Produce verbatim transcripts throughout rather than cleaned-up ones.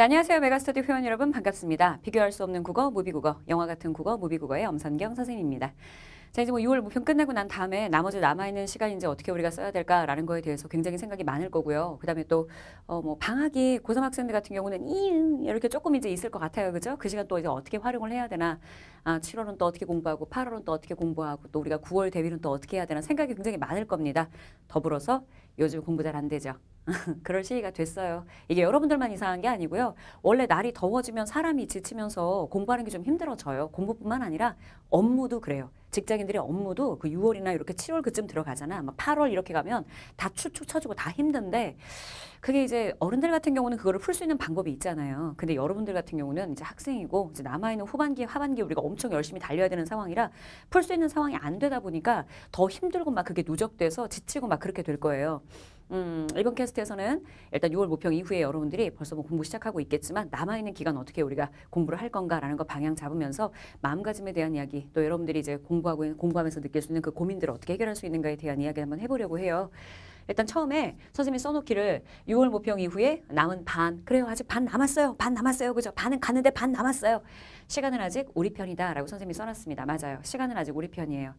자, 안녕하세요. 메가스터디 회원 여러분 반갑습니다. 비교할 수 없는 국어, 무비국어, 영화 같은 국어, 무비국어의 엄선경 선생님입니다. 자, 이제 뭐 유월 모평 끝내고 난 다음에 나머지 남아있는 시간 이제 어떻게 우리가 써야 될까라는 거에 대해서 굉장히 생각이 많을 거고요. 그 다음에 또, 어, 뭐, 방학이 고삼 학생들 같은 경우는 이응 이렇게 조금 이제 있을 것 같아요. 그죠? 그 시간 또 이제 어떻게 활용을 해야 되나. 아, 칠월은 또 어떻게 공부하고, 팔월은 또 어떻게 공부하고, 또 우리가 구월 대비는 또 어떻게 해야 되나 생각이 굉장히 많을 겁니다. 더불어서 요즘 공부 잘 안 되죠. 그럴 시기가 됐어요. 이게 여러분들만 이상한 게 아니고요. 원래 날이 더워지면 사람이 지치면서 공부하는 게 좀 힘들어져요. 공부뿐만 아니라 업무도 그래요. 직장인들의 업무도 그 유월이나 이렇게 칠월 그쯤 들어가잖아. 막 팔월 이렇게 가면 다 축축 쳐지고 다 힘든데 그게 이제 어른들 같은 경우는 그거를 풀 수 있는 방법이 있잖아요. 근데 여러분들 같은 경우는 이제 학생이고 이제 남아있는 후반기, 하반기 우리가 엄청 열심히 달려야 되는 상황이라 풀 수 있는 상황이 안 되다 보니까 더 힘들고 막 그게 누적돼서 지치고 막 그렇게 될 거예요. 음, 이번 캐스트에서는 일단 유월 모평 이후에 여러분들이 벌써 뭐 공부 시작하고 있겠지만 남아있는 기간 어떻게 우리가 공부를 할 건가라는 거 방향 잡으면서 마음가짐에 대한 이야기 또 여러분들이 이제 공부하고 공부하면서 느낄 수 있는 그 고민들을 어떻게 해결할 수 있는가에 대한 이야기 한번 해보려고 해요. 일단 처음에 선생님이 써놓기를 유월 모평 이후에 남은 반, 그래요 아직 반 남았어요. 반 남았어요. 그죠? 반은 가는데 반 남았어요. 시간은 아직 우리 편이다 라고 선생님이 써놨습니다. 맞아요. 시간은 아직 우리 편이에요.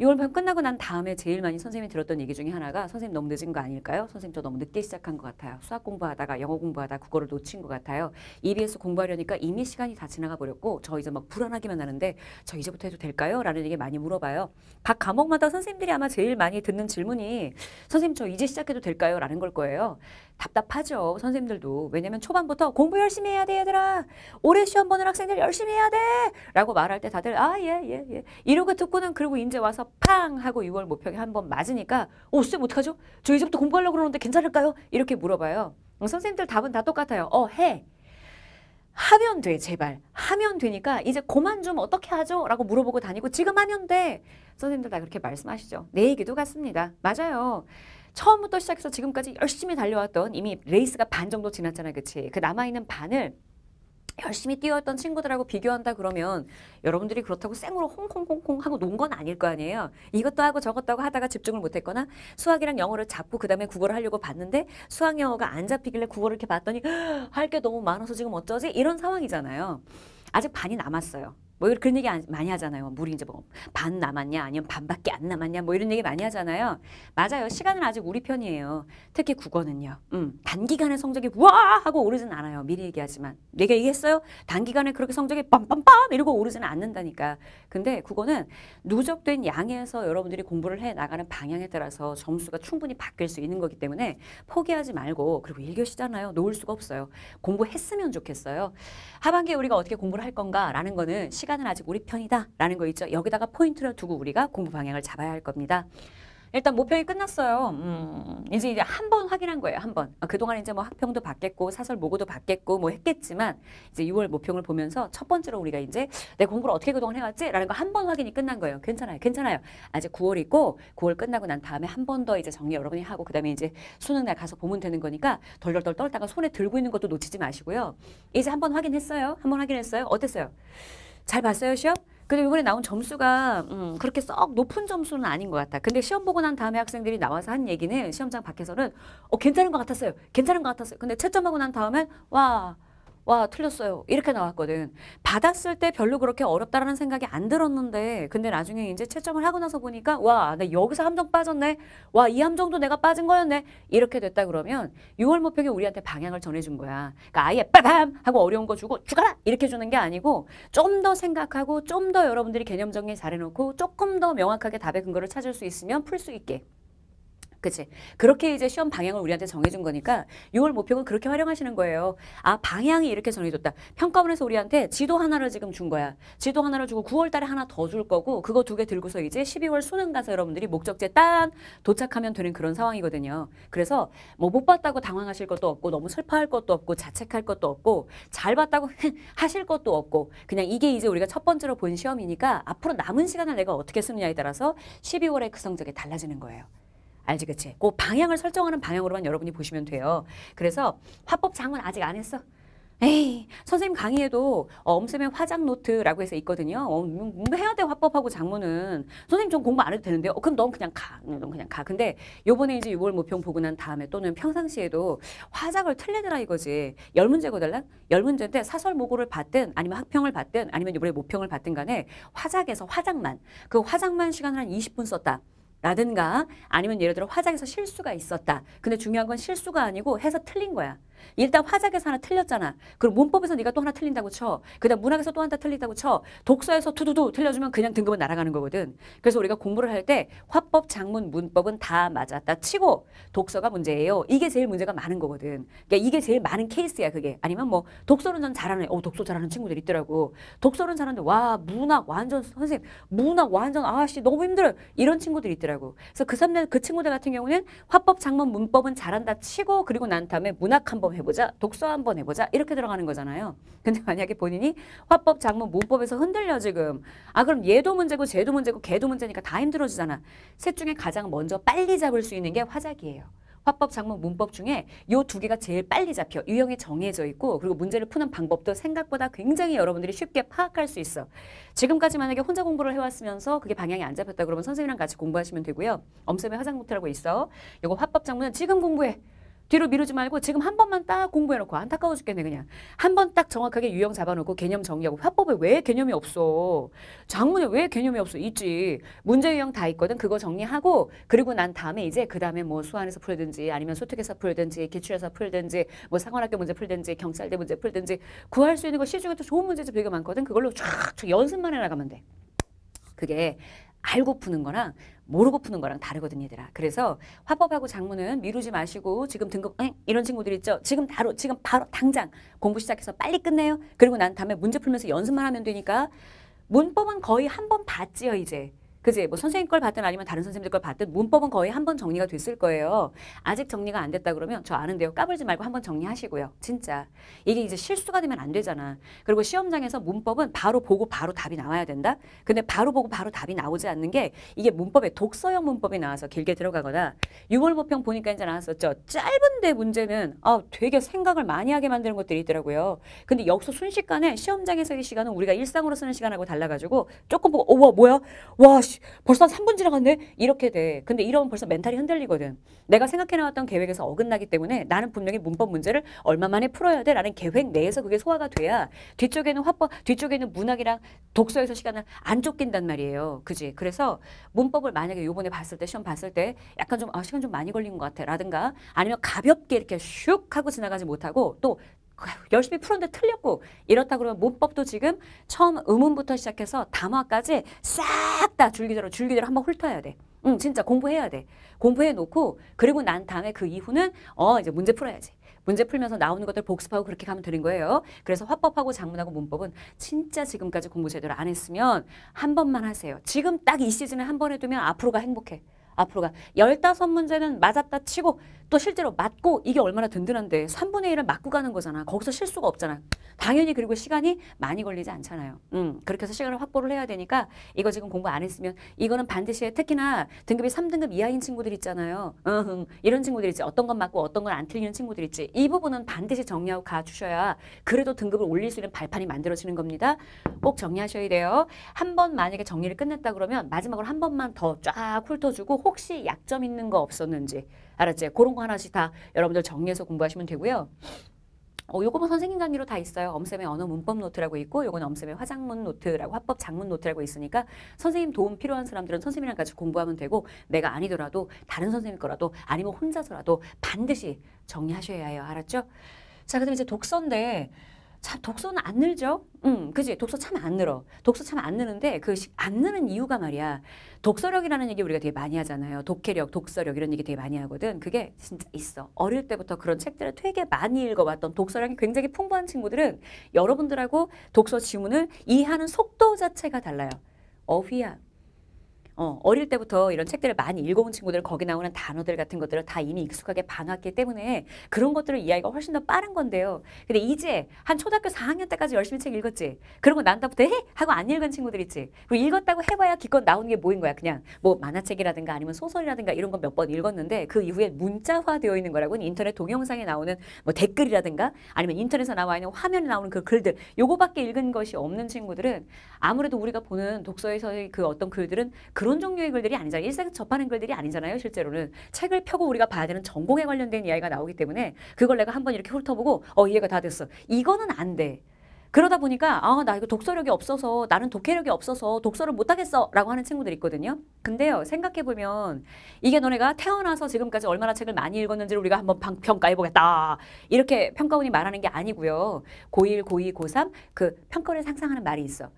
유월 모평 끝나고 난 다음에 제일 많이 선생님이 들었던 얘기 중에 하나가 선생님 너무 늦은 거 아닐까요? 선생님 저 너무 늦게 시작한 것 같아요. 수학 공부하다가 영어 공부하다 국어를 놓친 것 같아요. 이비에스 공부하려니까 이미 시간이 다 지나가 버렸고 저 이제 막 불안하기만 하는데 저 이제부터 해도 될까요? 라는 얘기 많이 물어봐요. 각 과목마다 선생님들이 아마 제일 많이 듣는 질문이 선생님 저 이제 시작해도 될까요? 라는 걸 거예요. 답답하죠. 선생님들도. 왜냐면 초반부터 공부 열심히 해야 돼 얘들아. 올해 시험 보는 학생들 열심히 해야 돼. 라고 말할 때 다들 아 예 예 예. 이러고 듣고는 그리고 이제 와서 팡 하고 유월 모평에 한번 맞으니까 오 쌤 어떡하죠? 저 이제부터 공부하려고 그러는데 괜찮을까요? 이렇게 물어봐요. 선생님들 답은 다 똑같아요. 어 해. 하면 돼 제발. 하면 되니까 이제 그만 좀 어떻게 하죠? 라고 물어보고 다니고 지금 하면 돼. 선생님들 다 그렇게 말씀하시죠. 내 얘기도 같습니다. 맞아요. 처음부터 시작해서 지금까지 열심히 달려왔던 이미 레이스가 반 정도 지났잖아. 그치? 그 남아있는 반을 열심히 뛰어왔던 친구들하고 비교한다 그러면 여러분들이 그렇다고 쌩으로 홍콩콩콩 하고 논 건 아닐 거 아니에요. 이것도 하고 저것도 하고 하다가 집중을 못했거나 수학이랑 영어를 잡고 그 다음에 국어를 하려고 봤는데 수학 영어가 안 잡히길래 국어를 이렇게 봤더니 할 게 너무 많아서 지금 어쩌지? 이런 상황이잖아요. 아직 반이 남았어요. 뭐 그런 얘기 많이 하잖아요. 물이 이제 뭐 반 남았냐 아니면 반밖에 안 남았냐 뭐 이런 얘기 많이 하잖아요. 맞아요. 시간은 아직 우리 편이에요. 특히 국어는요. 음, 단기간에 성적이 와 하고 오르진 않아요. 미리 얘기하지만. 내가 얘기했어요? 단기간에 그렇게 성적이 빰빰빰 이러고 오르지는 않는다니까. 근데 국어는 누적된 양에서 여러분들이 공부를 해나가는 방향에 따라서 점수가 충분히 바뀔 수 있는 거기 때문에 포기하지 말고 그리고 일 교시잖아요. 놓을 수가 없어요. 공부했으면 좋겠어요. 하반기에 우리가 어떻게 공부를 할 건가 라는 거는 시간은 아직 우리 편이다 라는 거 있죠. 여기다가 포인트를 두고 우리가 공부 방향을 잡아야 할 겁니다. 일단 모평이 끝났어요. 음, 이제 이제 한 번 확인한 거예요. 한 번. 아, 그동안 이제 뭐 학평도 받겠고 사설 모고도 받겠고 뭐 했겠지만 이제 유월 모평을 보면서 첫 번째로 우리가 이제 내 공부를 어떻게 그동안 해왔지? 라는 거 한 번 확인이 끝난 거예요. 괜찮아요. 괜찮아요. 아직 구월이고 구월 끝나고 난 다음에 한 번 더 이제 정리 여러분이 하고 그 다음에 이제 수능 날 가서 보면 되는 거니까 덜덜덜 떨다가 손에 들고 있는 것도 놓치지 마시고요. 이제 한 번 확인했어요. 한 번 확인했어요. 어땠어요? 잘 봤어요, 시험? 근데 이번에 나온 점수가 음, 그렇게 썩 높은 점수는 아닌 것 같다. 근데 시험 보고 난 다음에 학생들이 나와서 한 얘기는 시험장 밖에서는 어 괜찮은 것 같았어요. 괜찮은 것 같았어요. 근데 채점하고 난 다음엔 와, 와 틀렸어요. 이렇게 나왔거든. 받았을 때 별로 그렇게 어렵다라는 생각이 안 들었는데 근데 나중에 이제 채점을 하고 나서 보니까 와, 나 여기서 함정 빠졌네. 와, 이 함정도 내가 빠진 거였네. 이렇게 됐다 그러면 유월 모평이 우리한테 방향을 전해준 거야. 그러니까 아예 빠밤 하고 어려운 거 주고 죽어라 이렇게 주는 게 아니고 좀 더 생각하고 좀 더 여러분들이 개념 정리 잘해놓고 조금 더 명확하게 답의 근거를 찾을 수 있으면 풀 수 있게. 그치? 그렇게 이제 시험 방향을 우리한테 정해준 거니까 유월 모평은 그렇게 활용하시는 거예요. 아, 방향이 이렇게 정해줬다. 평가원에서 우리한테 지도 하나를 지금 준 거야. 지도 하나를 주고 구월 달에 하나 더 줄 거고 그거 두 개 들고서 이제 십이월 수능 가서 여러분들이 목적지에 딱 도착하면 되는 그런 상황이거든요. 그래서 뭐 못 봤다고 당황하실 것도 없고 너무 슬퍼할 것도 없고 자책할 것도 없고 잘 봤다고 하실 것도 없고 그냥 이게 이제 우리가 첫 번째로 본 시험이니까 앞으로 남은 시간을 내가 어떻게 쓰느냐에 따라서 십이월의 그 성적이 달라지는 거예요. 알지, 그치? 그 방향을 설정하는 방향으로만 여러분이 보시면 돼요. 그래서 화법 장은 아직 안 했어. 에이, 선생님 강의에도 어, 엄쌤의 화장 노트라고 해서 있거든요. 어, 뭐 해야 돼, 화법하고 장문은. 선생님 좀 공부 안 해도 되는데요. 어, 그럼 넌 그냥 가. 넌 그냥 가. 근데 요번에 이제 유월 모평 보고 난 다음에 또는 평상시에도 화장을 틀리더라 이거지. 열 문제 거달란? 열 문제인데 사설 모고를 봤든 아니면 학평을 봤든 아니면 이번에 모평을 봤든 간에 화작에서 화장만, 그 화장만 시간을 한 이십 분 썼다. 라든가 아니면 예를 들어 화작에서 실수가 있었다. 근데 중요한 건 실수가 아니고 해서 틀린 거야. 일단 화작에서 하나 틀렸잖아. 그럼 문법에서 네가 또 하나 틀린다고 쳐. 그다음 문학에서 또 하나 틀린다고 쳐. 독서에서 투두두 틀려주면 그냥 등급은 날아가는 거거든. 그래서 우리가 공부를 할 때 화법, 장문, 문법은 다 맞았다 치고 독서가 문제예요. 이게 제일 문제가 많은 거거든. 그러니까 이게 제일 많은 케이스야 그게. 아니면 뭐 독서는 전 잘하는 애. 어, 독서 잘하는 친구들 있더라고. 독서는 잘하는데 와 문학 완전 선생님 문학 완전 아씨 너무 힘들어. 이런 친구들 있더라고. 그래서 그, 그 친구들 같은 경우는 화법, 장문, 문법은 잘한다 치고 그리고 난 다음에 문학 한번 해보자, 독서 한번 해보자 이렇게 들어가는 거잖아요. 근데 만약에 본인이 화법, 장문, 문법에서 흔들려 지금. 아 그럼 얘도 문제고 쟤도 문제고 걔도 문제니까 다 힘들어지잖아. 셋 중에 가장 먼저 빨리 잡을 수 있는 게 화작이에요. 화법, 장문, 문법 중에 요 두 개가 제일 빨리 잡혀. 유형이 정해져 있고 그리고 문제를 푸는 방법도 생각보다 굉장히 여러분들이 쉽게 파악할 수 있어. 지금까지 만약에 혼자 공부를 해왔으면서 그게 방향이 안 잡혔다 그러면 선생님이랑 같이 공부하시면 되고요. 엄쌤의 화작 노트라고 있어. 요거 화법, 장문은 지금 공부해. 뒤로 미루지 말고 지금 한 번만 딱 공부해놓고 안타까워 죽겠네 그냥. 한 번 딱 정확하게 유형 잡아놓고 개념 정리하고 화법에 왜 개념이 없어. 장문에 왜 개념이 없어. 있지. 문제 유형 다 있거든. 그거 정리하고 그리고 난 다음에 이제 그 다음에 뭐 수안에서 풀든지 아니면 소특에서 풀든지 기출에서 풀든지 뭐 상원학교 문제 풀든지 경찰대 문제 풀든지 구할 수 있는 거 시중에 또 좋은 문제집 되게 많거든. 그걸로 쫙쫙 연습만 해나가면 돼. 그게 알고 푸는 거랑 모르고 푸는 거랑 다르거든요, 얘들아. 그래서 화법하고 장문은 미루지 마시고 지금 등급 엥? 이런 친구들 있죠. 지금 바로 지금 바로 당장 공부 시작해서 빨리 끝내요. 그리고 난 다음에 문제 풀면서 연습만 하면 되니까. 문법은 거의 한 번 봤지요, 이제. 그지? 뭐 선생님 걸 봤든 아니면 다른 선생님들 걸 봤든 문법은 거의 한 번 정리가 됐을 거예요. 아직 정리가 안 됐다 그러면 저 아는데요. 까불지 말고 한 번 정리하시고요. 진짜. 이게 이제 실수가 되면 안 되잖아. 그리고 시험장에서 문법은 바로 보고 바로 답이 나와야 된다. 근데 바로 보고 바로 답이 나오지 않는 게 이게 문법에 독서형 문법이 나와서 길게 들어가거나 유월 모평 보니까 이제 나왔었죠. 짧은데 문제는 아, 되게 생각을 많이 하게 만드는 것들이 있더라고요. 근데 여기서 순식간에 시험장에서의 시간은 우리가 일상으로 쓰는 시간하고 달라가지고 조금 보고 어, 와, 뭐야? 와, 벌써 삼 분 지나갔네? 이렇게 돼. 근데 이러면 벌써 멘탈이 흔들리거든. 내가 생각해나왔던 계획에서 어긋나기 때문에 나는 분명히 문법 문제를 얼마 만에 풀어야 돼 라는 계획 내에서 그게 소화가 돼야 뒤쪽에는 화법, 뒤쪽에는 문학이랑 독서에서 시간을 안 쫓긴단 말이에요. 그지? 그래서 문법을 만약에 요번에 봤을 때, 시험 봤을 때 약간 좀, 아, 시간 좀 많이 걸린 것 같아. 라든가 아니면 가볍게 이렇게 슉 하고 지나가지 못하고 또 열심히 풀었는데 틀렸고 이렇다 그러면 문법도 지금 처음 음운부터 시작해서 담화까지 싹 다 줄기대로 줄기대로 한번 훑어야 돼. 응, 진짜 공부해야 돼. 공부해 놓고 그리고 난 다음에 그 이후는 어 이제 문제 풀어야지. 문제 풀면서 나오는 것들 복습하고 그렇게 가면 되는 거예요. 그래서 화법하고 장문하고 문법은 진짜 지금까지 공부 제대로 안 했으면 한 번만 하세요. 지금 딱 이 시즌에 한 번 해두면 앞으로가 행복해. 앞으로가 십오 문제는 맞았다 치고 또 실제로 맞고 이게 얼마나 든든한데 삼분의 일을 맞고 가는 거잖아. 거기서 실수가 없잖아. 당연히. 그리고 시간이 많이 걸리지 않잖아요. 음, 그렇게 해서 시간을 확보를 해야 되니까 이거 지금 공부 안 했으면 이거는 반드시 해. 특히나 등급이 삼 등급 이하인 친구들 있잖아요. 으흥, 이런 친구들 있지. 어떤 건 맞고 어떤 건 안 틀리는 친구들 있지. 이 부분은 반드시 정리하고 가주셔야 그래도 등급을 올릴 수 있는 발판이 만들어지는 겁니다. 꼭 정리하셔야 돼요. 한 번 만약에 정리를 끝냈다 그러면 마지막으로 한 번만 더 쫙 훑어주고 혹시 약점 있는 거 없었는지 알았지? 그런 거 하나씩 다 여러분들 정리해서 공부하시면 되고요. 어, 요거 뭐 선생님 강의로 다 있어요. 엄쌤의 언어 문법 노트라고 있고 요건 엄쌤의 화작문 노트라고 화법 작문 노트라고 있으니까 선생님 도움 필요한 사람들은 선생님이랑 같이 공부하면 되고 내가 아니더라도 다른 선생님 거라도 아니면 혼자서라도 반드시 정리하셔야 해요. 알았죠? 자, 그다음에 이제 독서인데 참 독서는 안 늘죠? 음, 그지? 독서 참 안 늘어. 독서 참 안 느는데 그 안 느는 이유가 말이야. 독서력이라는 얘기 우리가 되게 많이 하잖아요. 독해력, 독서력 이런 얘기 되게 많이 하거든. 그게 진짜 있어. 어릴 때부터 그런 책들을 되게 많이 읽어봤던 독서량이 굉장히 풍부한 친구들은 여러분들하고 독서 지문을 이해하는 속도 자체가 달라요. 어휘야. 어, 어릴 때부터 이런 책들을 많이 읽어온 친구들, 거기 나오는 단어들 같은 것들을 다 이미 익숙하게 방학기 때문에 그런 것들을 이해하기가 훨씬 더 빠른 건데요. 근데 이제 한 초등학교 사 학년 때까지 열심히 책 읽었지. 그런 거 난다부터 해! 하고 안 읽은 친구들 있지. 그리고 읽었다고 해봐야 기껏 나오는 게 뭐인 거야. 그냥 뭐 만화책이라든가 아니면 소설이라든가 이런 건 몇 번 읽었는데 그 이후에 문자화되어 있는 거라고는 인터넷 동영상에 나오는 뭐 댓글이라든가 아니면 인터넷에 나와 있는 화면에 나오는 그 글들, 요거밖에 읽은 것이 없는 친구들은 아무래도 우리가 보는 독서에서의 그 어떤 글들은 그런 종류의 글들이 아니잖아요. 일상 접하는 글들이 아니잖아요. 실제로는 책을 펴고 우리가 봐야 되는 전공에 관련된 이야기가 나오기 때문에 그걸 내가 한번 이렇게 훑어보고 어 이해가 다 됐어. 이거는 안 돼. 그러다 보니까 아, 나 이거 독서력이 없어서, 나는 독해력이 없어서 독서를 못하겠어 라고 하는 친구들이 있거든요. 근데요, 생각해보면 이게 너네가 태어나서 지금까지 얼마나 책을 많이 읽었는지를 우리가 한번 방, 평가해보겠다 이렇게 평가원이 말하는 게 아니고요. 고일, 고이, 고삼 그 평가를 상상하는 말이 있어.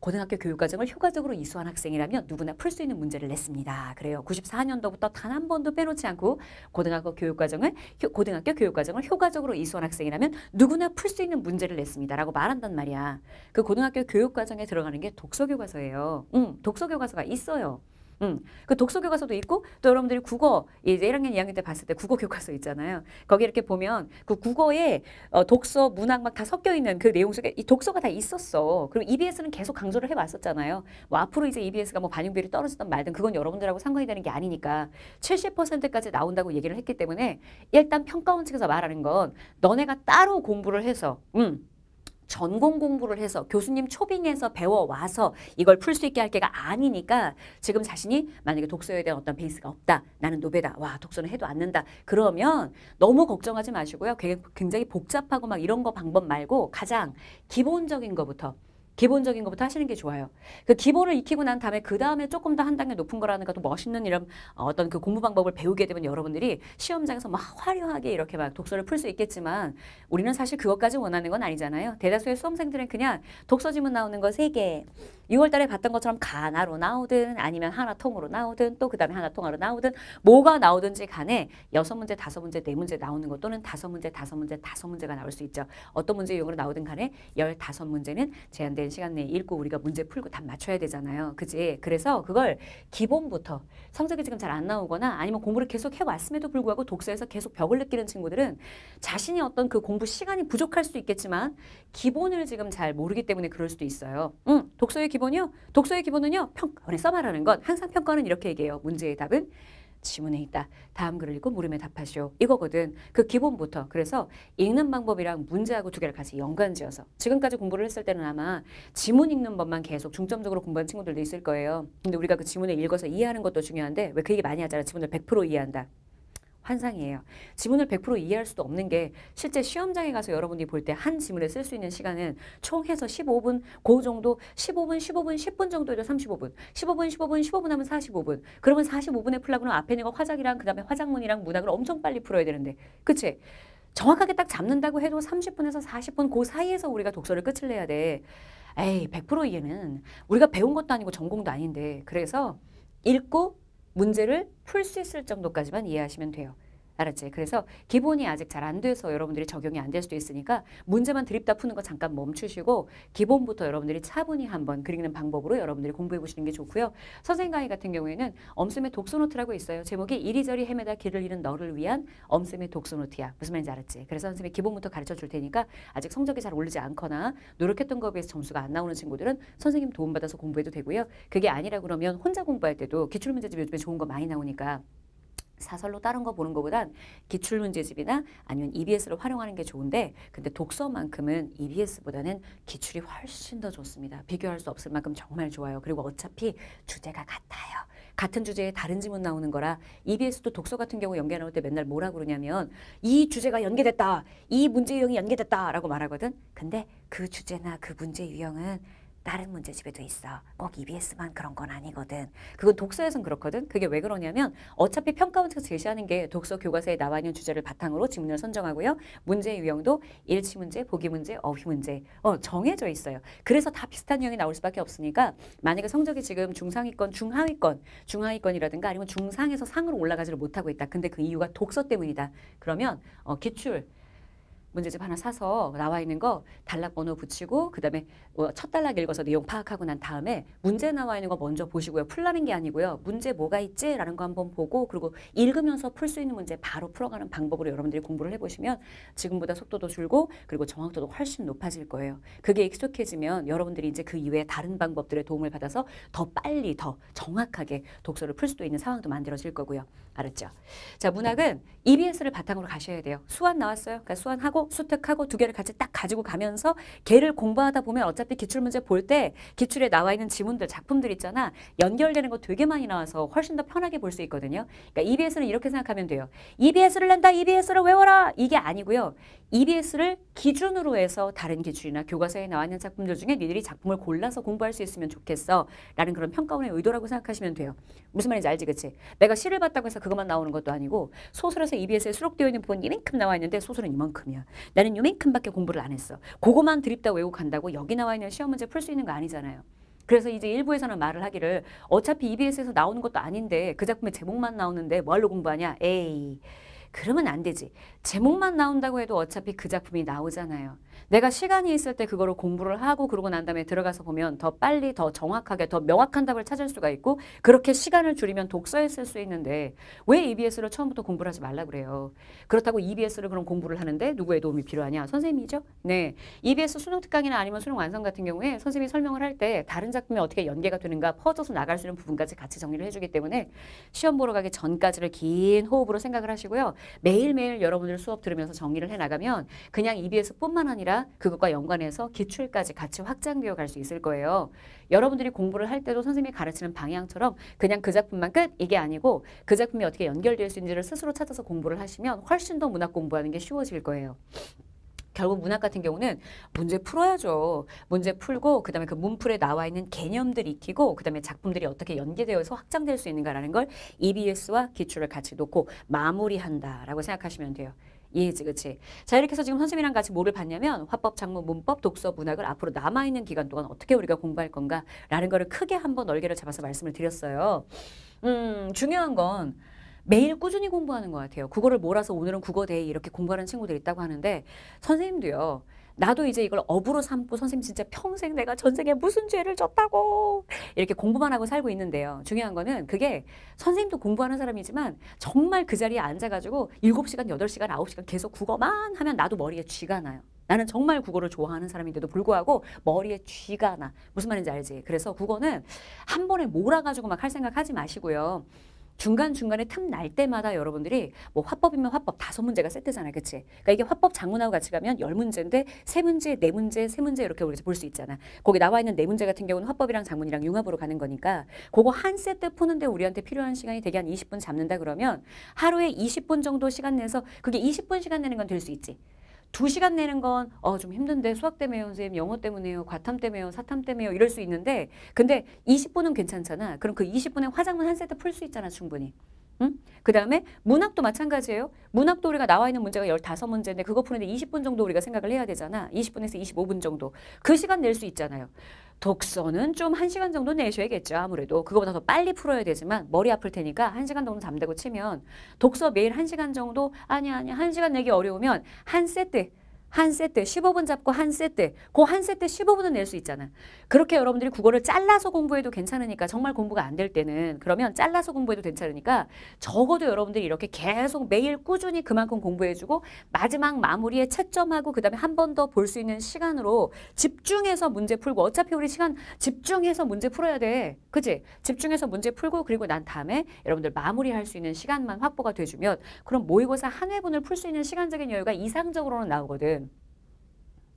고등학교 교육과정을 효과적으로 이수한 학생이라면 누구나 풀 수 있는 문제를 냈습니다. 그래요. 구십사 년도부터 단 한 번도 빼놓지 않고 고등학교 교육과정을 고등학교 교육과정을 효과적으로 이수한 학생이라면 누구나 풀 수 있는 문제를 냈습니다. 라고 말한단 말이야. 그 고등학교 교육과정에 들어가는 게 독서교과서예요. 음, 독서교과서가 있어요. 음, 그 독서 교과서도 있고 또 여러분들이 국어 이제 일 학년, 이 학년 때 봤을 때 국어 교과서 있잖아요. 거기 이렇게 보면 그 국어에 어, 독서, 문학 막 다 섞여 있는 그 내용 속에 이 독서가 다 있었어. 그리고 이비에스는 계속 강조를 해왔었잖아요. 뭐 앞으로 이제 이비에스가 뭐 반영비율이 떨어지든 말든 그건 여러분들하고 상관이 되는 게 아니니까 칠십 퍼센트까지 나온다고 얘기를 했기 때문에 일단 평가원 측에서 말하는 건 너네가 따로 공부를 해서 음. 전공 공부를 해서 교수님 초빙해서 배워와서 이걸 풀 수 있게 할 게가 아니니까 지금 자신이 만약에 독서에 대한 어떤 베이스가 없다. 나는 노베다. 와, 독서는 해도 안 는다. 그러면 너무 걱정하지 마시고요. 굉장히 복잡하고 막 이런 거 방법 말고 가장 기본적인 거부터 기본적인 것부터 하시는 게 좋아요. 그 기본을 익히고 난 다음에 그 다음에 조금 더 한 단계 높은 거라든가 또 멋있는 이런 어떤 그 공부 방법을 배우게 되면 여러분들이 시험장에서 막 화려하게 이렇게 막 독서를 풀 수 있겠지만 우리는 사실 그것까지 원하는 건 아니잖아요. 대다수의 수험생들은 그냥 독서 지문 나오는 거 세 개. 유월 달에 봤던 것처럼 가나로 나오든 아니면 하나 통으로 나오든 또 그 다음에 하나 통으로 나오든 뭐가 나오든지 간에 여섯 문제, 다섯 문제, 네 문제 나오는 것 또는 다섯 문제, 다섯 문제, 다섯 문제가 나올 수 있죠. 어떤 문제용으로 나오든 간에 열다섯 문제는 제한된 시간 내에 읽고 우리가 문제 풀고 다 맞춰야 되잖아요. 그지? 그래서 그걸 기본부터 성적이 지금 잘 안 나오거나 아니면 공부를 계속 해왔음에도 불구하고 독서에서 계속 벽을 느끼는 친구들은 자신이 어떤 그 공부 시간이 부족할 수도 있겠지만 기본을 지금 잘 모르기 때문에 그럴 수도 있어요. 음, 독서의 기본이요? 독서의 기본은요. 평가원에서 말하는 건 항상 평가는 이렇게 얘기해요. 문제의 답은 지문에 있다. 다음 글을 읽고 물음에 답하시오. 이거거든. 그 기본부터. 그래서 읽는 방법이랑 문제하고 두 개를 같이 연관지어서 지금까지 공부를 했을 때는 아마 지문 읽는 법만 계속 중점적으로 공부한 친구들도 있을 거예요. 근데 우리가 그 지문을 읽어서 이해하는 것도 중요한데 왜 그 얘기 많이 하잖아. 지문을 백 퍼센트 이해한다. 환상이에요. 지문을 백 퍼센트 이해할 수도 없는 게 실제 시험장에 가서 여러분이 볼 때 한 지문을 쓸 수 있는 시간은 총해서 십오 분, 그 정도 십오 분, 십오 분, 십 분 정도에서 삼십오 분, 십오 분, 십오 분, 십오 분 하면 사십오 분. 그러면 사십오 분에 풀라고 하면 앞에 있는 거 화작이랑 그 다음에 화작문이랑 문학을 엄청 빨리 풀어야 되는데 그치? 정확하게 딱 잡는다고 해도 삼십 분에서 사십 분 그 사이에서 우리가 독서를 끝을 내야 돼. 에이, 백 퍼센트 이해는 우리가 배운 것도 아니고 전공도 아닌데. 그래서 읽고 문제를 풀 수 있을 정도까지만 이해하시면 돼요. 알았지? 그래서 기본이 아직 잘 안 돼서 여러분들이 적용이 안 될 수도 있으니까 문제만 드립다 푸는 거 잠깐 멈추시고 기본부터 여러분들이 차분히 한번 그리는 방법으로 여러분들이 공부해 보시는 게 좋고요. 선생 강의 같은 경우에는 엄쌤의 독서노트라고 있어요. 제목이 이리저리 헤매다 길을 잃은 너를 위한 엄쌤의 독서노트야. 무슨 말인지 알았지? 그래서 선생님이 기본부터 가르쳐 줄 테니까 아직 성적이 잘 오르지 않거나 노력했던 거에 비해서 점수가 안 나오는 친구들은 선생님 도움받아서 공부해도 되고요. 그게 아니라 그러면 혼자 공부할 때도 기출문제집 요즘에 좋은 거 많이 나오니까 사설로 다른 거 보는 것보단 기출문제집이나 아니면 이비에스를 활용하는 게 좋은데 근데 독서만큼은 이비에스보다는 기출이 훨씬 더 좋습니다. 비교할 수 없을 만큼 정말 좋아요. 그리고 어차피 주제가 같아요. 같은 주제에 다른 지문 나오는 거라 이비에스도 독서 같은 경우 연계 나올 때 맨날 뭐라 그러냐면 이 주제가 연계됐다. 이 문제 유형이 연계됐다. 라고 말하거든. 근데 그 주제나 그 문제 유형은 다른 문제집에도 있어. 꼭 이비에스만 그런 건 아니거든. 그건 독서에선 그렇거든. 그게 왜 그러냐면 어차피 평가원 측에서 제시하는 게 독서 교과서에 나와 있는 주제를 바탕으로 지문을 선정하고요. 문제 유형도 일치 문제, 보기 문제, 어휘 문제 어, 정해져 있어요. 그래서 다 비슷한 유형이 나올 수밖에 없으니까 만약에 성적이 지금 중상위권, 중하위권, 중하위권이라든가 아니면 중상에서 상으로 올라가지를 못하고 있다. 근데 그 이유가 독서 때문이다. 그러면 어, 기출 문제집 하나 사서 나와 있는 거 단락 번호 붙이고 그다음에 첫 단락 읽어서 내용 파악하고 난 다음에 문제 나와 있는 거 먼저 보시고요. 풀라는 게 아니고요. 문제 뭐가 있지? 라는 거 한번 보고 그리고 읽으면서 풀 수 있는 문제 바로 풀어가는 방법으로 여러분들이 공부를 해보시면 지금보다 속도도 줄고 그리고 정확도도 훨씬 높아질 거예요. 그게 익숙해지면 여러분들이 이제 그 이외에 다른 방법들의 도움을 받아서 더 빨리 더 정확하게 독서를 풀 수도 있는 상황도 만들어질 거고요. 알았죠? 자, 문학은 이비에스를 바탕으로 가셔야 돼요. 수완 나왔어요. 그러니까 수완하고 수특하고 두 개를 같이 딱 가지고 가면서 걔를 공부하다 보면 어차피 기출문제 볼 때 기출에 나와 있는 지문들, 작품들 있잖아. 연결되는 거 되게 많이 나와서 훨씬 더 편하게 볼 수 있거든요. 그러니까 이비에스는 이렇게 생각하면 돼요. 이비에스를 낸다. 이비에스를 외워라. 이게 아니고요. 이비에스를 기준으로 해서 다른 기출이나 교과서에 나와 있는 작품들 중에 니들이 작품을 골라서 공부할 수 있으면 좋겠어. 라는 그런 평가원의 의도라고 생각하시면 돼요. 무슨 말인지 알지, 그치? 내가 시를 봤다고 해서 그것만 나오는 것도 아니고 소설에서 이비에스에 수록되어 있는 부분 이만큼 나와 있는데 소설은 이만큼이야. 나는 요만큼밖에 공부를 안 했어. 그거만 드립다 외우고 간다고 여기 나와 있는 시험 문제 풀 수 있는 거 아니잖아요. 그래서 이제 일부에서는 말을 하기를 어차피 이비에스에서 나오는 것도 아닌데 그 작품의 제목만 나오는데 뭘로 공부하냐? 에이, 그러면 안 되지. 제목만 나온다고 해도 어차피 그 작품이 나오잖아요. 내가 시간이 있을 때 그거를 공부를 하고 그러고 난 다음에 들어가서 보면 더 빨리 더 정확하게 더 명확한 답을 찾을 수가 있고 그렇게 시간을 줄이면 독서에 쓸 수 있는데 왜 이비에스를 처음부터 공부를 하지 말라 그래요. 그렇다고 이비에스를 그럼 공부를 하는데 누구의 도움이 필요하냐. 선생님이죠. 네, 이비에스 수능 특강이나 아니면 수능 완성 같은 경우에 선생님이 설명을 할 때 다른 작품이 어떻게 연계가 되는가 퍼져서 나갈 수 있는 부분까지 같이 정리를 해주기 때문에 시험 보러 가기 전까지를 긴 호흡으로 생각을 하시고요. 매일매일 여러분들 수업 들으면서 정리를 해나가면 그냥 이비에스뿐만 아니라 그것과 연관해서 기출까지 같이 확장되어 갈 수 있을 거예요. 여러분들이 공부를 할 때도 선생님이 가르치는 방향처럼 그냥 그 작품만 끝! 이게 아니고 그 작품이 어떻게 연결될 수 있는지를 스스로 찾아서 공부를 하시면 훨씬 더 문학 공부하는 게 쉬워질 거예요. 결국 문학 같은 경우는 문제 풀어야죠. 문제 풀고 그다음에 그 문풀에 나와 있는 개념들 익히고 그다음에 작품들이 어떻게 연계되어서 확장될 수 있는가라는 걸 이비에스와 기출을 같이 놓고 마무리한다라고 생각하시면 돼요. 이해지, 그치? 자, 이렇게 해서 지금 선생님이랑 같이 뭐를 봤냐면 화법, 작문, 문법, 독서, 문학을 앞으로 남아있는 기간 동안 어떻게 우리가 공부할 건가 라는 거를 크게 한번 얼개를 잡아서 말씀을 드렸어요. 음, 중요한 건 매일 꾸준히 공부하는 것 같아요. 국어를 몰아서 오늘은 국어데이 이렇게 공부하는 친구들이 있다고 하는데 선생님도요. 나도 이제 이걸 업으로 삼고 선생님 진짜 평생 내가 전생에 무슨 죄를 졌다고 이렇게 공부만 하고 살고 있는데요. 중요한 거는 그게 선생님도 공부하는 사람이지만 정말 그 자리에 앉아가지고 일곱 시간, 여덟 시간, 아홉 시간 계속 국어만 하면 나도 머리에 쥐가 나요. 나는 정말 국어를 좋아하는 사람인데도 불구하고 머리에 쥐가 나. 무슨 말인지 알지? 그래서 국어는 한 번에 몰아가지고 막 할 생각 하지 마시고요. 중간중간에 틈 날 때마다 여러분들이 뭐 화법이면 화법 다섯 문제가 세트잖아요. 그치? 그러니까 이게 화법 장문하고 같이 가면 열 문제인데 세 문제, 네 문제, 세 문제 이렇게 우리가 볼 수 있잖아. 거기 나와 있는 네 문제 같은 경우는 화법이랑 장문이랑 융합으로 가는 거니까 그거 한 세트 푸는데 우리한테 필요한 시간이 대개 한 이십 분 잡는다 그러면 하루에 이십 분 정도 시간 내서 그게 이십 분 시간 내는 건 될 수 있지. 두 시간 내는 건 어 좀 힘든데 수학 때문에요 선생님, 영어 때문에요, 과탐 때문에요, 사탐 때문에요 이럴 수 있는데 근데 이십 분은 괜찮잖아. 그럼 그 이십 분에 화작문 한 세트 풀 수 있잖아 충분히. 응? 그 다음에 문학도 마찬가지예요. 문학도 우리가 나와 있는 문제가 열다섯 문제인데 그거 푸는데 이십 분 정도 우리가 생각을 해야 되잖아. 이십 분에서 이십오 분 정도. 그 시간 낼 수 있잖아요. 독서는 좀 한 시간 정도 내셔야겠죠. 아무래도 그거보다 더 빨리 풀어야 되지만 머리 아플 테니까 한 시간 정도 잠대고 치면 독서 매일 한 시간 정도 아니 아니 한 시간 내기 어려우면 한 세트 한 세트 십오 분 잡고 한 세트 그 한 세트 십오 분은 낼 수 있잖아. 그렇게 여러분들이 국어를 잘라서 공부해도 괜찮으니까 정말 공부가 안 될 때는 그러면 잘라서 공부해도 괜찮으니까 적어도 여러분들이 이렇게 계속 매일 꾸준히 그만큼 공부해주고 마지막 마무리에 채점하고 그 다음에 한 번 더 볼 수 있는 시간으로 집중해서 문제 풀고 어차피 우리 시간 집중해서 문제 풀어야 돼. 그치? 집중해서 문제 풀고 그리고 난 다음에 여러분들 마무리할 수 있는 시간만 확보가 돼주면 그럼 모의고사 한 회분을 풀 수 있는 시간적인 여유가 이상적으로는 나오거든.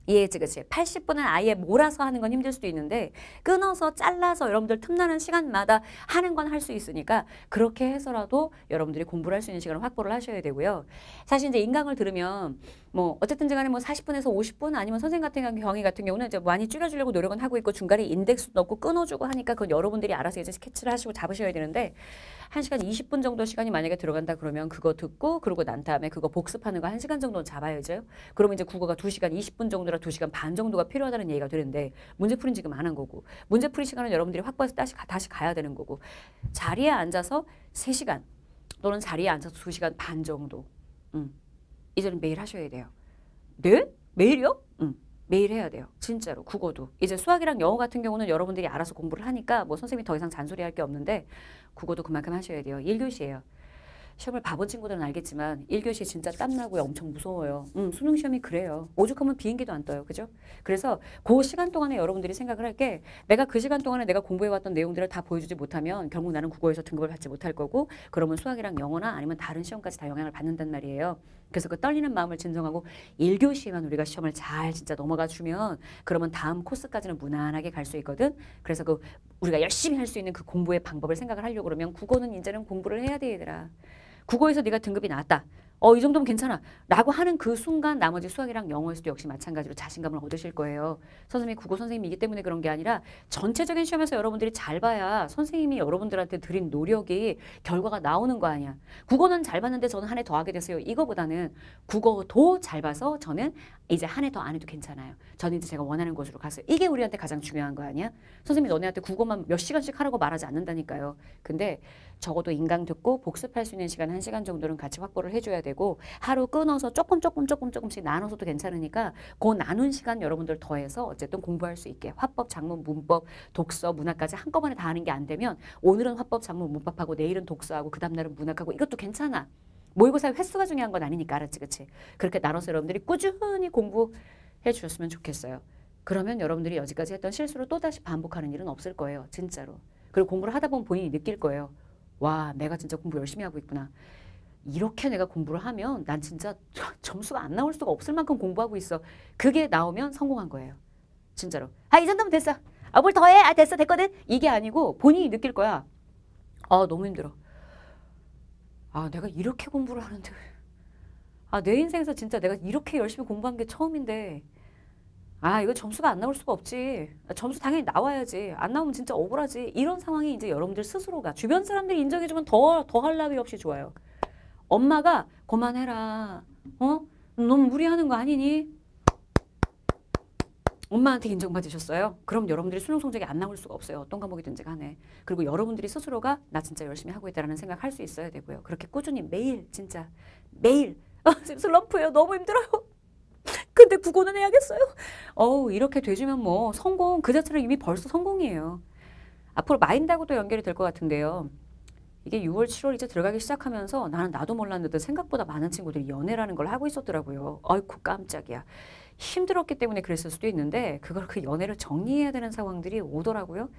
이해했지, 그치? 팔십 분은 아예 몰아서 하는 건 힘들 수도 있는데 끊어서 잘라서 여러분들 틈나는 시간마다 하는 건 할 수 있으니까 그렇게 해서라도 여러분들이 공부를 할 수 있는 시간을 확보를 하셔야 되고요. 사실 이제 인강을 들으면 뭐 어쨌든 간에 뭐 사십 분에서 오십 분 아니면 선생님 같은 경위 같은 경우는 이제 많이 줄여주려고 노력은 하고 있고 중간에 인덱스 넣고 끊어주고 하니까 그건 여러분들이 알아서 이제 스케치를 하시고 잡으셔야 되는데 한 시간 이십 분 정도 시간이 만약에 들어간다 그러면 그거 듣고 그러고 난 다음에 그거 복습하는 거 한 시간 정도는 잡아야죠. 그러면 이제 국어가 두 시간 이십 분 정도라 두 시간 반 정도가 필요하다는 얘기가 되는데 문제풀이는 지금 안 한 거고 문제풀이 시간은 여러분들이 확보해서 다시, 다시 가야 되는 거고 자리에 앉아서 세 시간 또는 자리에 앉아서 두 시간 반 정도 음. 이제는 매일 하셔야 돼요. 네? 매일이요? 응. 매일 해야 돼요. 진짜로. 국어도. 이제 수학이랑 영어 같은 경우는 여러분들이 알아서 공부를 하니까 뭐 선생님이 더 이상 잔소리할 게 없는데 국어도 그만큼 하셔야 돼요. 일 교시예요. 시험을 봐본 친구들은 알겠지만 일 교시 진짜 땀나고요. 엄청 무서워요. 음, 수능 시험이 그래요. 오죽하면 비행기도 안 떠요. 그죠? 그래서 그 시간 동안에 여러분들이 생각을 할 게 내가 그 시간 동안에 내가 공부해왔던 내용들을 다 보여주지 못하면 결국 나는 국어에서 등급을 받지 못할 거고 그러면 수학이랑 영어나 아니면 다른 시험까지 다 영향을 받는단 말이에요. 그래서 그 떨리는 마음을 진정하고 일 교시에만 우리가 시험을 잘 진짜 넘어가 주면 그러면 다음 코스까지는 무난하게 갈 수 있거든. 그래서 그 우리가 열심히 할 수 있는 그 공부의 방법을 생각을 하려고 그러면 국어는 이제는 공부를 해야 돼 얘들아. 국어에서 네가 등급이 나왔다. 어, 이 정도면 괜찮아. 라고 하는 그 순간 나머지 수학이랑 영어에서도 역시 마찬가지로 자신감을 얻으실 거예요. 선생님이 국어 선생님이기 때문에 그런 게 아니라 전체적인 시험에서 여러분들이 잘 봐야 선생님이 여러분들한테 드린 노력이 결과가 나오는 거 아니야. 국어는 잘 봤는데 저는 한 해 더 하게 됐어요. 이거보다는 국어도 잘 봐서 저는 이제 한 해 더 안 해도 괜찮아요. 저는 이제 제가 원하는 곳으로 갔어요. 이게 우리한테 가장 중요한 거 아니야. 선생님이 너네한테 국어만 몇 시간씩 하라고 말하지 않는다니까요. 근데 적어도 인강 듣고 복습할 수 있는 시간 한 시간 정도는 같이 확보를 해줘야 되고 하루 끊어서 조금 조금 조금 조금씩 나눠서도 괜찮으니까 그 나눈 시간 여러분들 더해서 어쨌든 공부할 수 있게 화법, 작문, 문법, 독서, 문학까지 한꺼번에 다 하는 게 안 되면 오늘은 화법, 작문, 문법하고 내일은 독서하고 그 다음날은 문학하고 이것도 괜찮아. 모의고사의 횟수가 중요한 건 아니니까 알았지 그치? 그렇게 나눠서 여러분들이 꾸준히 공부해 주셨으면 좋겠어요. 그러면 여러분들이 여지까지 했던 실수를 또다시 반복하는 일은 없을 거예요. 진짜로. 그리고 공부를 하다 보면 본인이 느낄 거예요. 와, 내가 진짜 공부 열심히 하고 있구나. 이렇게 내가 공부를 하면 난 진짜 점수가 안 나올 수가 없을 만큼 공부하고 있어. 그게 나오면 성공한 거예요. 진짜로. 아, 이 정도면 됐어. 아, 뭘 더해. 아, 됐어. 됐거든. 이게 아니고 본인이 느낄 거야. 아, 너무 힘들어. 아, 내가 이렇게 공부를 하는데. 아, 내 인생에서 진짜 내가 이렇게 열심히 공부한 게 처음인데. 아, 이거 점수가 안 나올 수가 없지. 점수 당연히 나와야지. 안 나오면 진짜 억울하지. 이런 상황이 이제 여러분들 스스로가 주변 사람들이 인정해주면 더, 더할 나위 없이 좋아요. 엄마가 그만해라. 어? 너무 무리하는 거 아니니? 엄마한테 인정받으셨어요? 그럼 여러분들이 수능 성적이 안 나올 수가 없어요. 어떤 과목이든지 간에. 그리고 여러분들이 스스로가 나 진짜 열심히 하고 있다는 생각할 수 있어야 되고요. 그렇게 꾸준히 매일 진짜 매일 아, 지금 슬럼프예요. 너무 힘들어요. 근데 국어는 해야겠어요. 어우, 이렇게 되시면 뭐 성공 그 자체로 이미 벌써 성공이에요. 앞으로 마인드하고도 연결이 될 것 같은데요. 이게 유월, 칠월 이제 들어가기 시작하면서 나는 나도 몰랐는데 생각보다 많은 친구들이 연애라는 걸 하고 있었더라고요. 아이고 깜짝이야. 힘들었기 때문에 그랬을 수도 있는데 그걸 그 연애를 정리해야 되는 상황들이 오더라고요.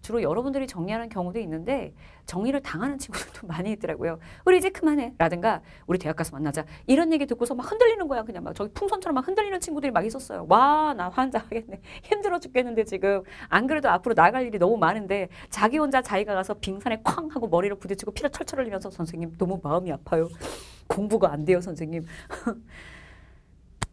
주로 여러분들이 정리하는 경우도 있는데 정리를 당하는 친구들도 많이 있더라고요. 우리 이제 그만해 라든가 우리 대학 가서 만나자 이런 얘기 듣고서 막 흔들리는 거야. 그냥 막 저기 풍선처럼 막 흔들리는 친구들이 막 있었어요. 와, 나 환장하겠네. 힘들어 죽겠는데 지금 안 그래도 앞으로 나갈 일이 너무 많은데 자기 혼자 자기가 가서 빙산에 쾅 하고 머리를 부딪히고 피를 철철 흘리면서 선생님 너무 마음이 아파요. 공부가 안 돼요 선생님.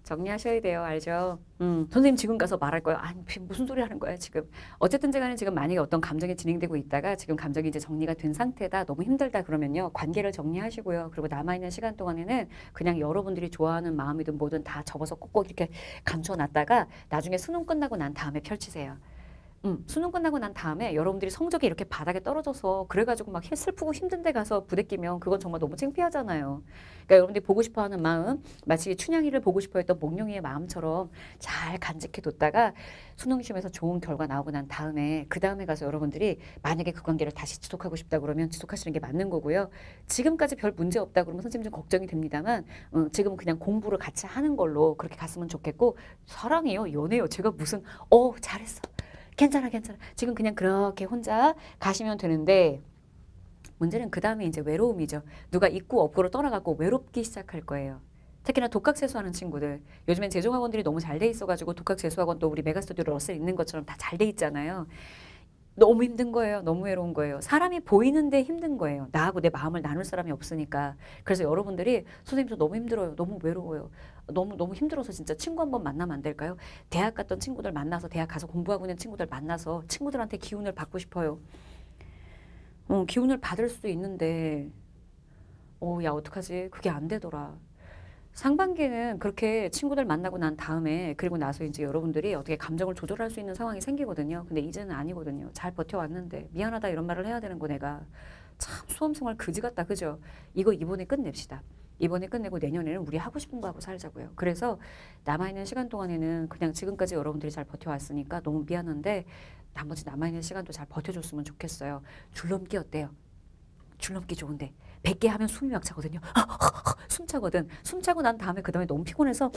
정리하셔야 돼요. 알죠? 음, 선생님 지금 가서 말할 거예요. 아니, 무슨 소리 하는 거야 지금. 어쨌든 간에 지금 만약에 어떤 감정이 진행되고 있다가 지금 감정이 이제 정리가 된 상태다. 너무 힘들다 그러면요. 관계를 정리하시고요. 그리고 남아있는 시간 동안에는 그냥 여러분들이 좋아하는 마음이든 뭐든 다 접어서 꼭꼭 이렇게 감춰놨다가 나중에 수능 끝나고 난 다음에 펼치세요. 음, 수능 끝나고 난 다음에 여러분들이 성적이 이렇게 바닥에 떨어져서 그래가지고 막 슬프고 힘든 데 가서 부대끼면 그건 정말 너무 창피하잖아요. 그러니까 여러분들이 보고 싶어하는 마음 마치 춘향이를 보고 싶어했던 목룡이의 마음처럼 잘 간직해뒀다가 수능 시험에서 좋은 결과 나오고 난 다음에 그 다음에 가서 여러분들이 만약에 그 관계를 다시 지속하고 싶다 그러면 지속하시는 게 맞는 거고요. 지금까지 별 문제 없다 그러면 선생님 좀 걱정이 됩니다만 음, 지금은 그냥 공부를 같이 하는 걸로 그렇게 갔으면 좋겠고 사랑해요. 연애요. 제가 무슨 어 잘했어. 괜찮아 괜찮아 지금 그냥 그렇게 혼자 가시면 되는데 문제는 그 다음에 이제 외로움이죠. 누가 있고 없고로 떠나가고 외롭기 시작할 거예요. 특히나 독학 재수하는 친구들 요즘엔 재종학원들이 너무 잘 돼 있어가지고 독학 재수학원 또 우리 메가스터디 러셀 있는 것처럼 다 잘 돼 있잖아요. 너무 힘든 거예요. 너무 외로운 거예요. 사람이 보이는데 힘든 거예요. 나하고 내 마음을 나눌 사람이 없으니까. 그래서 여러분들이 선생님 저 너무 힘들어요. 너무 외로워요. 너무 너무 힘들어서 진짜 친구 한번 만나면 안 될까요? 대학 갔던 친구들 만나서 대학 가서 공부하고 있는 친구들 만나서 친구들한테 기운을 받고 싶어요. 어, 기운을 받을 수도 있는데 어, 야 어떡하지? 그게 안 되더라. 상반기에는 그렇게 친구들 만나고 난 다음에 그리고 나서 이제 여러분들이 어떻게 감정을 조절할 수 있는 상황이 생기거든요. 근데 이제는 아니거든요. 잘 버텨왔는데 미안하다 이런 말을 해야 되는 거 내가 참 수험생활 그지 같다. 그죠? 이거 이번에 끝냅시다. 이번에 끝내고 내년에는 우리 하고 싶은 거 하고 살자고요. 그래서 남아있는 시간 동안에는 그냥 지금까지 여러분들이 잘 버텨왔으니까 너무 미안한데 나머지 남아있는 시간도 잘 버텨줬으면 좋겠어요. 줄넘기 어때요? 줄넘기 좋은데 백 개 하면 숨이 막 차거든요. 숨 차거든. 숨 차고 난 다음에 그 다음에 너무 피곤해서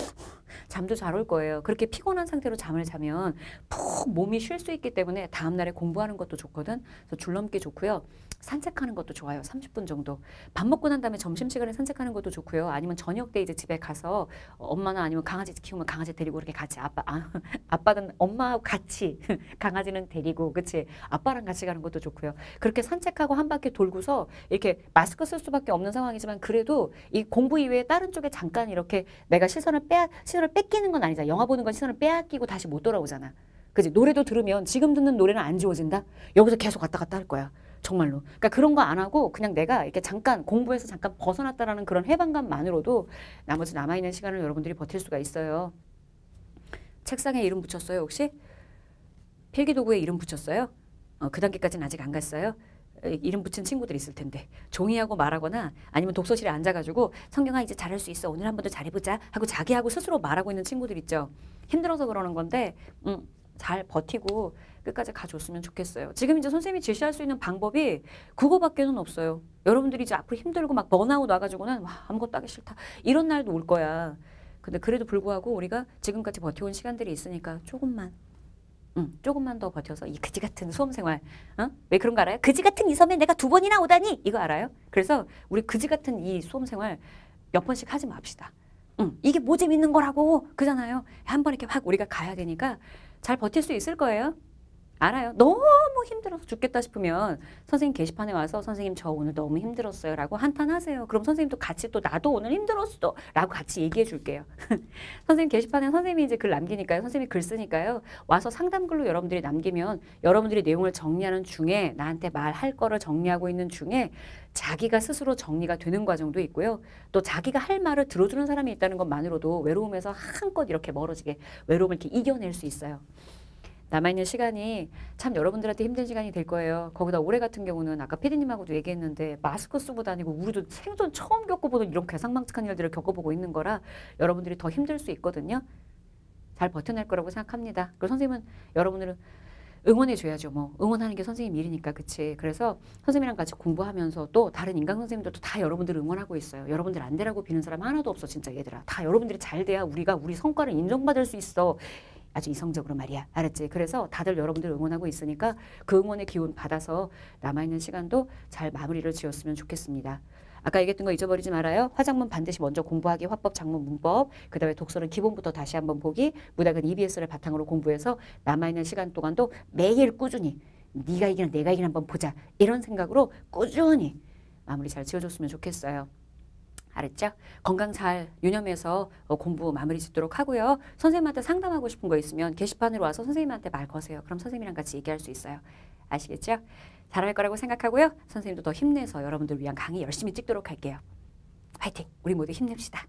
잠도 잘 올 거예요. 그렇게 피곤한 상태로 잠을 자면 푹 몸이 쉴 수 있기 때문에 다음날에 공부하는 것도 좋거든. 그래서 줄넘기 좋고요. 산책하는 것도 좋아요. 삼십 분 정도. 밥 먹고 난 다음에 점심시간에 산책하는 것도 좋고요. 아니면 저녁 때 이제 집에 가서 엄마나 아니면 강아지 키우면 강아지 데리고 이렇게 같이 아빠, 아, 아빠는 엄마하고 같이 강아지는 데리고 그치? 아빠랑 같이 가는 것도 좋고요. 그렇게 산책하고 한 바퀴 돌고서 이렇게 마스크 쓸 수밖에 없는 상황이지만 그래도 이 공부 이외에 다른 쪽에 잠깐 이렇게 내가 시선을 빼, 시선을 뺏기는 건 아니잖아. 영화 보는 건 시선을 빼앗기고 다시 못 돌아오잖아. 그치? 노래도 들으면 지금 듣는 노래는 안 지워진다? 여기서 계속 왔다 갔다 할 거야. 정말로. 그러니까 그런 거 안 하고 그냥 내가 이렇게 잠깐 공부해서 잠깐 벗어났다라는 그런 해방감만으로도 나머지 남아있는 시간을 여러분들이 버틸 수가 있어요. 책상에 이름 붙였어요, 혹시? 필기도구에 이름 붙였어요? 어, 그 단계까지는 아직 안 갔어요? 이름 붙인 친구들 있을 텐데 종이하고 말하거나 아니면 독서실에 앉아가지고 성경아 이제 잘할 수 있어 오늘 한 번 더 잘해보자 하고 자기하고 스스로 말하고 있는 친구들 있죠. 힘들어서 그러는 건데 음, 잘 버티고 끝까지 가줬으면 좋겠어요. 지금 이제 선생님이 제시할 수 있는 방법이 그거밖에는 없어요. 여러분들이 이제 앞으로 힘들고 막 번아웃 와가지고는 와 아무것도 하기 싫다 이런 날도 올 거야. 근데 그래도 불구하고 우리가 지금까지 버텨온 시간들이 있으니까 조금만 음, 조금만 더 버텨서 이 그지 같은 수험생활 어? 왜 그런 거 알아요? 그지 같은 이 섬에 내가 두 번이나 오다니 이거 알아요? 그래서 우리 그지 같은 이 수험생활 몇 번씩 하지 맙시다. 음, 이게 뭐 재밌는 거라고 그잖아요. 한 번 이렇게 확 우리가 가야 되니까 잘 버틸 수 있을 거예요. 알아요. 너무 힘들어서 죽겠다 싶으면 선생님 게시판에 와서 선생님 저 오늘 너무 힘들었어요 라고 한탄하세요. 그럼 선생님도 같이 또 나도 오늘 힘들었어 라고 같이 얘기해 줄게요. 선생님 게시판에 선생님이 이제 글 남기니까요. 선생님이 글 쓰니까요. 와서 상담글로 여러분들이 남기면 여러분들이 내용을 정리하는 중에 나한테 말할 거를 정리하고 있는 중에 자기가 스스로 정리가 되는 과정도 있고요. 또 자기가 할 말을 들어주는 사람이 있다는 것만으로도 외로움에서 한껏 이렇게 멀어지게 외로움을 이렇게 이겨낼 수 있어요. 남아있는 시간이 참 여러분들한테 힘든 시간이 될 거예요. 거기다 올해 같은 경우는 아까 피디님하고도 얘기했는데 마스크 쓰고 다니고 우리도 생전 처음 겪어보던 이런 괴상망측한 일들을 겪어보고 있는 거라 여러분들이 더 힘들 수 있거든요. 잘 버텨낼 거라고 생각합니다. 그리고 선생님은 여러분들은 응원해줘야죠. 뭐 응원하는 게 선생님 일이니까 그치. 그래서 선생님이랑 같이 공부하면서 또 다른 인강 선생님들도 다 여러분들을 응원하고 있어요. 여러분들 안 되라고 비는 사람 하나도 없어 진짜 얘들아. 다 여러분들이 잘 돼야 우리가 우리 성과를 인정받을 수 있어. 아주 이성적으로 말이야. 알았지? 그래서 다들 여러분들 응원하고 있으니까 그 응원의 기운 받아서 남아있는 시간도 잘 마무리를 지었으면 좋겠습니다. 아까 얘기했던 거 잊어버리지 말아요. 화작문 반드시 먼저 공부하기, 화법, 작문, 문법, 그 다음에 독서는 기본부터 다시 한번 보기, 문학은 이비에스를 바탕으로 공부해서 남아있는 시간 동안도 매일 꾸준히 네가 이기나 내가 이기나 한번 보자. 이런 생각으로 꾸준히 마무리 잘 지어줬으면 좋겠어요. 알았죠? 건강 잘 유념해서 공부 마무리 짓도록 하고요. 선생님한테 상담하고 싶은 거 있으면 게시판으로 와서 선생님한테 말 거세요. 그럼 선생님이랑 같이 얘기할 수 있어요. 아시겠죠? 잘할 거라고 생각하고요. 선생님도 더 힘내서 여러분들 위한 강의 열심히 찍도록 할게요. 화이팅! 우리 모두 힘냅시다.